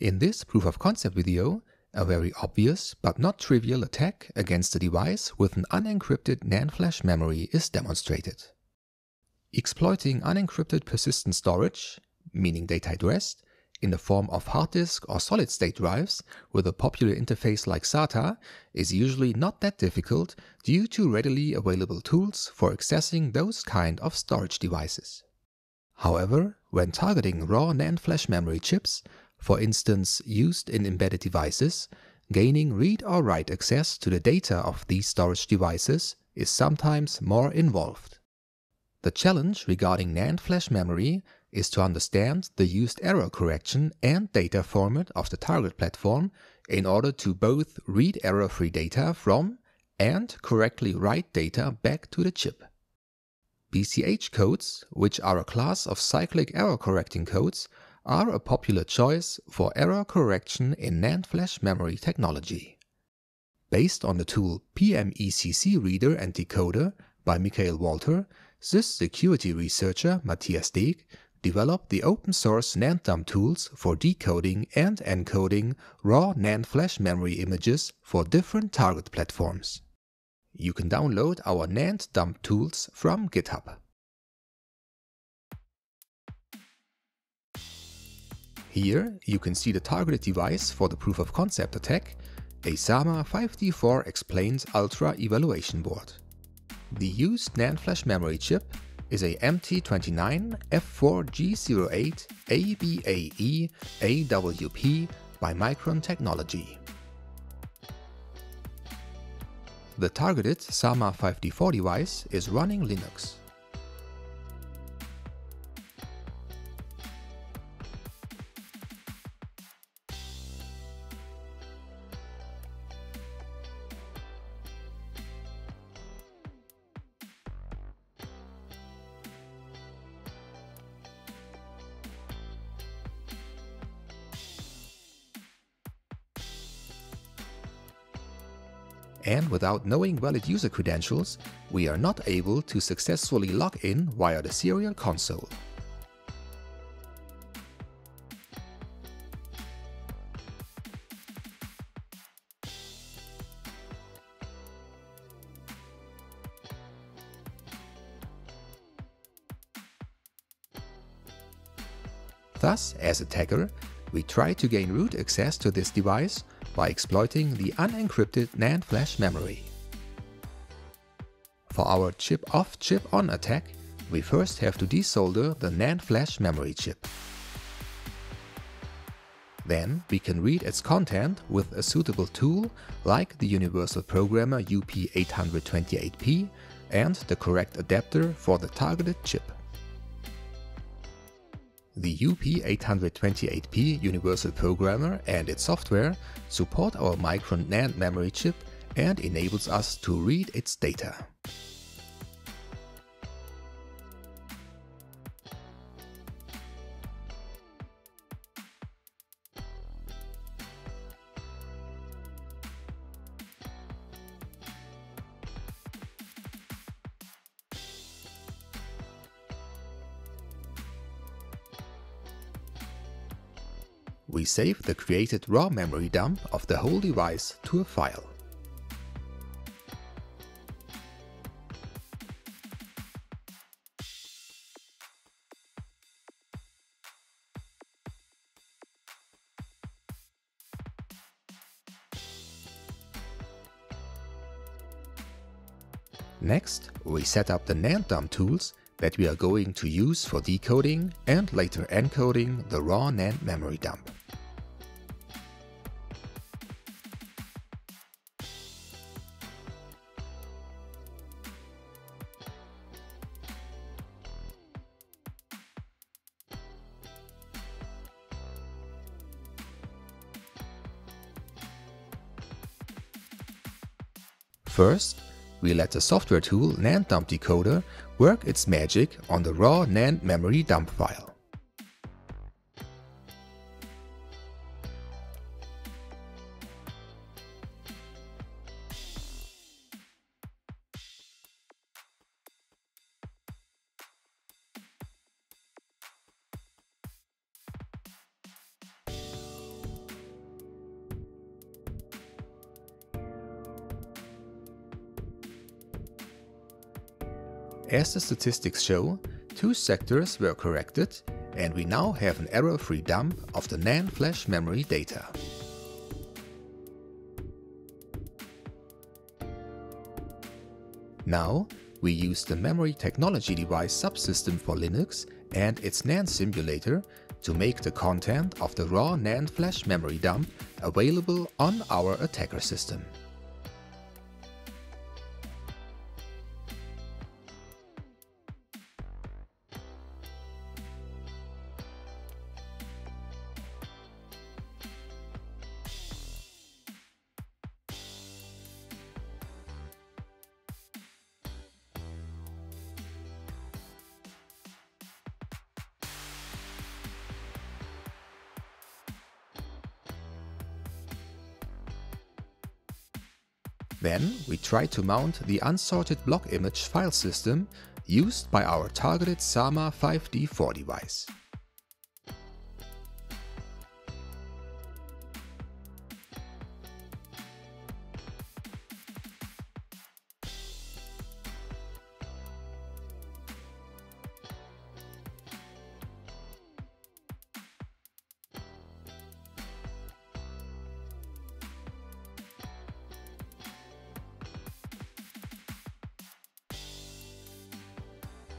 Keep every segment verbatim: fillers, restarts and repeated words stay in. In this proof of concept video, a very obvious but not trivial attack against a device with an unencrypted NAND flash memory is demonstrated. Exploiting unencrypted persistent storage, meaning data at rest, in the form of hard disk or solid-state drives with a popular interface like SATA is usually not that difficult due to readily available tools for accessing those kind of storage devices. However, when targeting raw NAND flash memory chips, for instance used in embedded devices, gaining read or write access to the data of these storage devices is sometimes more involved. The challenge regarding NAND flash memory is to understand the used error correction and data format of the target platform in order to both read error-free data from and correctly write data back to the chip. B C H codes, which are a class of cyclic error-correcting codes, are a popular choice for error correction in NAND flash memory technology. Based on the tool P M E C C Reader and Decoder by Mickaël Walter, Sys security researcher Matthias Deeg developed the open-source NAND dump tools for decoding and encoding raw NAND flash memory images for different target platforms. You can download our NAND dump tools from GitHub. Here you can see the targeted device for the proof-of-concept attack, a SAMA five D four Xplained Ultra evaluation board. The used NAND flash memory chip is a M T twenty-nine F four G zero eight A B A E A W P by Micron Technology. The targeted SAMA five D four device is running Linux. And without knowing valid user credentials, we are not able to successfully log in via the serial console. Thus, as attacker, we try to gain root access to this device by exploiting the unencrypted NAND flash memory. For our chip-off, chip-on attack, we first have to desolder the NAND flash memory chip. Then we can read its content with a suitable tool like the Universal Programmer U B I eight two eight P and the correct adapter for the targeted chip. The U B I eight two eight P Universal Programmer and its software support our Micron NAND memory chip and enables us to read its data. We save the created raw memory dump of the whole device to a file. Next, we set up the NAND dump tools that we are going to use for decoding and later encoding the raw NAND memory dump. First, we let the software tool NAND dump decoder work its magic on the raw NAND memory dump file. As the statistics show, two sectors were corrected and we now have an error-free dump of the NAND flash memory data. Now, we use the memory technology device subsystem for Linux and its NAND simulator to make the content of the raw NAND flash memory dump available on our attacker system. Then we try to mount the unsorted block image file system used by our targeted SAMA five D four device.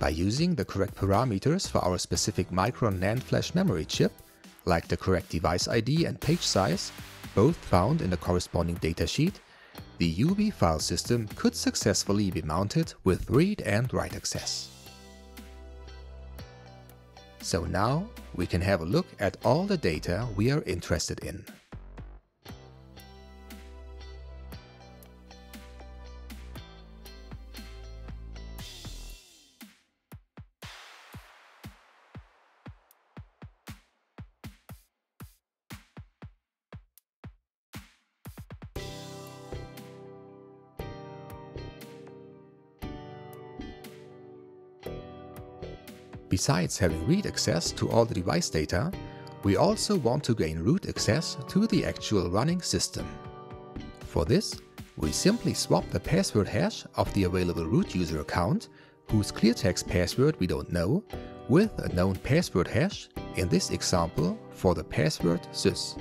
By using the correct parameters for our specific Micron NAND flash memory chip, like the correct device I D and page size, both found in the corresponding datasheet, the U B I file system could successfully be mounted with read and write access. So now we can have a look at all the data we are interested in. Besides having read access to all the device data, we also want to gain root access to the actual running system. For this, we simply swap the password hash of the available root user account, whose cleartext password we don't know, with a known password hash, in this example for the password sys.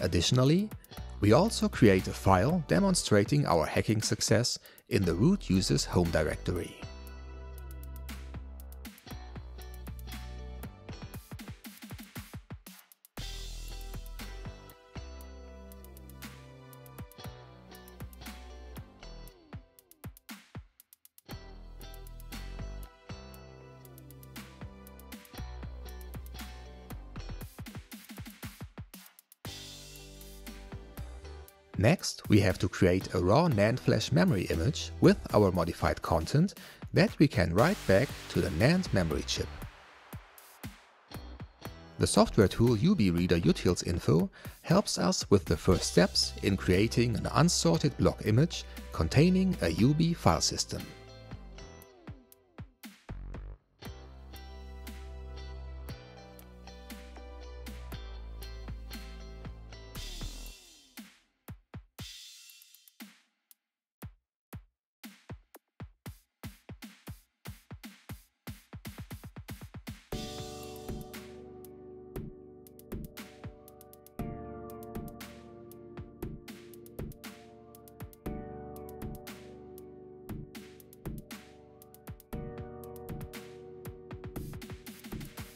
Additionally, we also create a file demonstrating our hacking success in the root user's home directory. Next, we have to create a raw NAND flash memory image with our modified content that we can write back to the NAND memory chip. The software tool U B I reader utils info helps us with the first steps in creating an unsorted block image containing a U B I file system.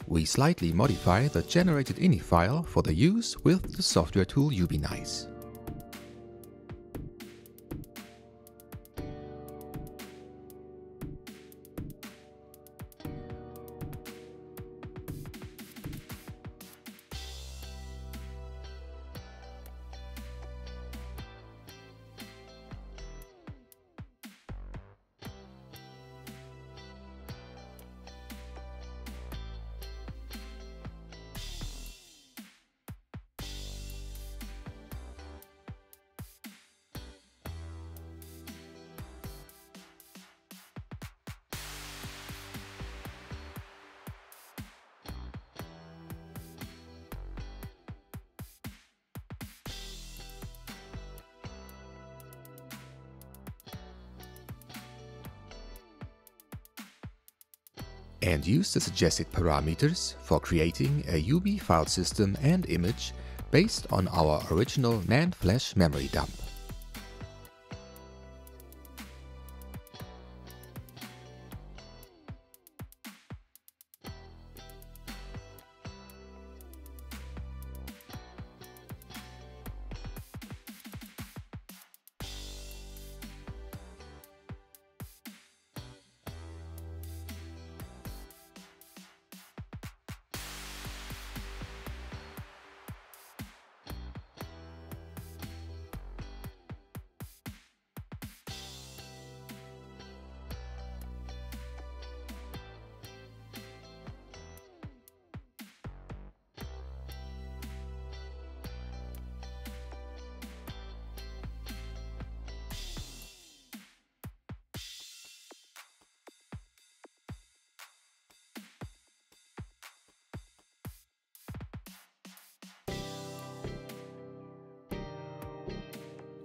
We slightly modify the generated I N I file for the use with the software tool Ubinize. and use the suggested parameters for creating a U B I file system and image based on our original NAND flash memory dump.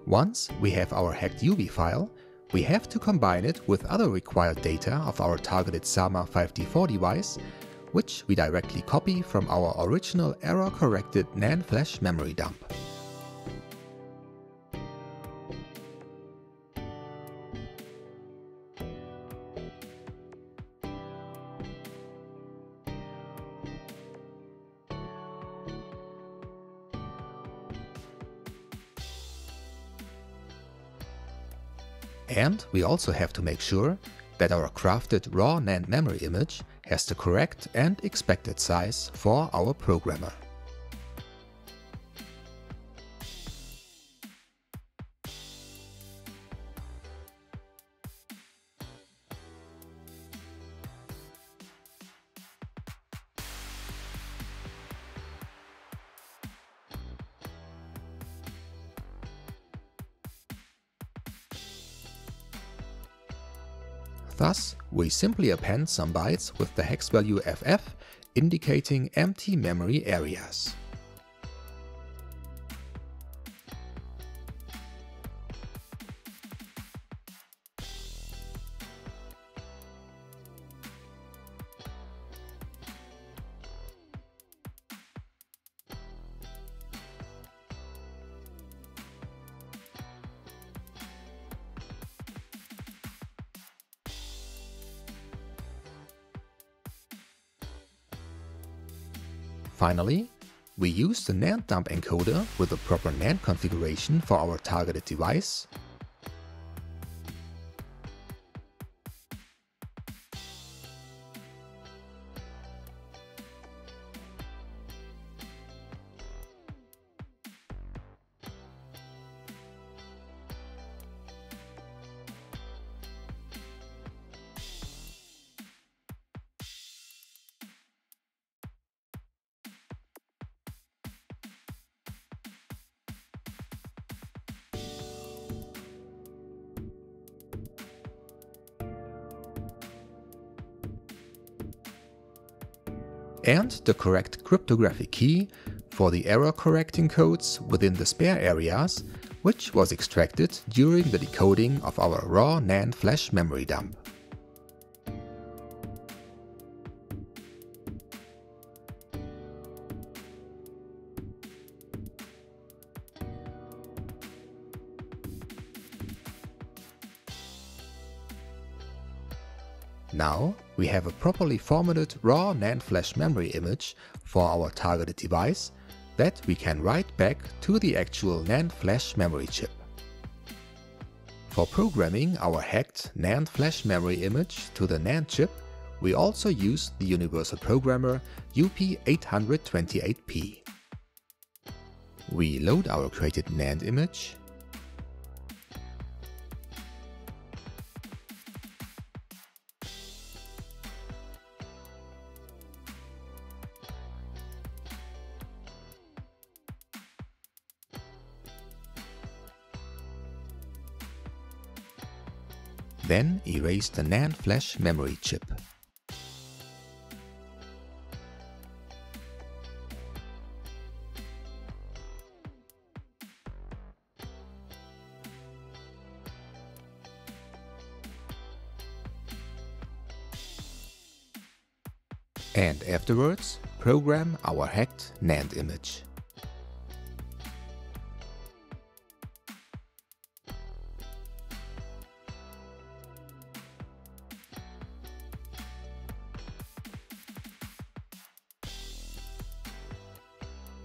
Once we have our hacked U B I file, we have to combine it with other required data of our targeted SAMA five D four device, which we directly copy from our original error-corrected NAND flash memory dump. And we also have to make sure that our crafted raw NAND memory image has the correct and expected size for our programmer. Thus, we simply append some bytes with the hex value F F indicating empty memory areas. Finally, we use the NAND dump encoder with a proper NAND configuration for our targeted device, and the correct cryptographic key for the error-correcting codes within the spare areas, which was extracted during the decoding of our raw NAND flash memory dump. Now we have a properly formatted raw NAND flash memory image for our targeted device that we can write back to the actual NAND flash memory chip. For programming our hacked NAND flash memory image to the NAND chip, we also use the Universal Programmer U P eight two eight P. We load our created NAND image, then erase the NAND flash memory chip. and afterwards program our hacked NAND image.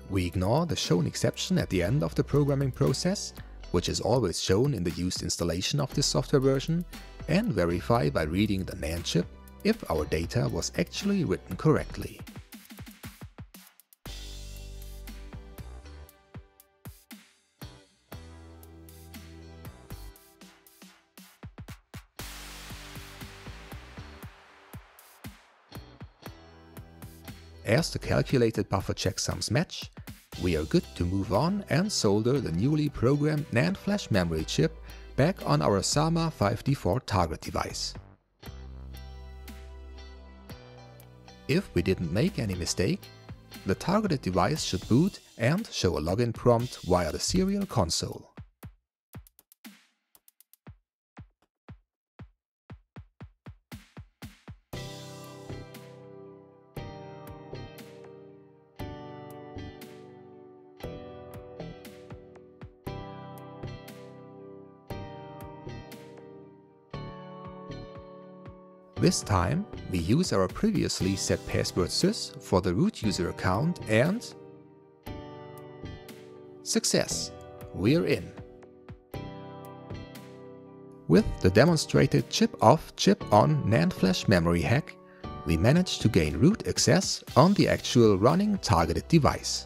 We ignore the shown exception at the end of the programming process, which is always shown in the used installation of this software version, and verify by reading the NAND chip if our data was actually written correctly. As the calculated buffer checksums match, we are good to move on and solder the newly programmed NAND flash memory chip back on our SAMA five D four target device. If we didn't make any mistake, the targeted device should boot and show a login prompt via the serial console. This time, we use our previously set password sys for the root user account and… success! We're in! With the demonstrated chip-off, chip-on NAND flash memory hack, we managed to gain root access on the actual running targeted device.